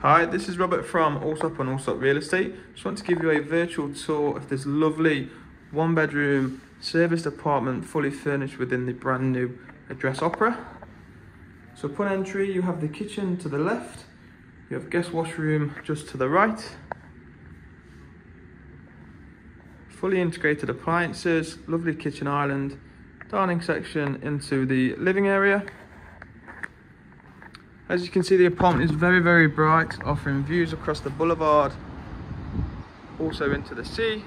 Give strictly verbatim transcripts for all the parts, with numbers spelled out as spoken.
Hi, this is Robert from Allsop on Allsop Real Estate. Just want to give you a virtual tour of this lovely one bedroom serviced apartment fully furnished within the brand new Address Opera. So upon entry you have the kitchen to the left, you have guest washroom just to the right, fully integrated appliances, lovely kitchen island, dining section into the living area. As you can see, the apartment is very, very bright, offering views across the boulevard, also into the sea.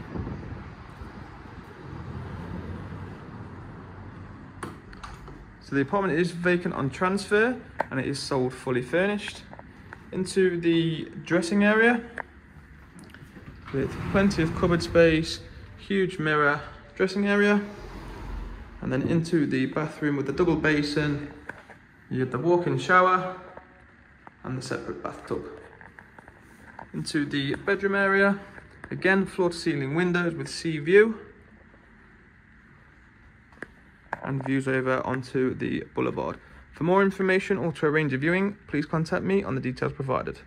So the apartment is vacant on transfer and it is sold fully furnished. Into the dressing area with plenty of cupboard space, huge mirror dressing area, and then into the bathroom with the double basin. You have the walk-in shower and the separate bathtub. Into the bedroom area, again floor to ceiling windows with sea view and views over onto the boulevard. For more information or to arrange a viewing, please contact me on the details provided.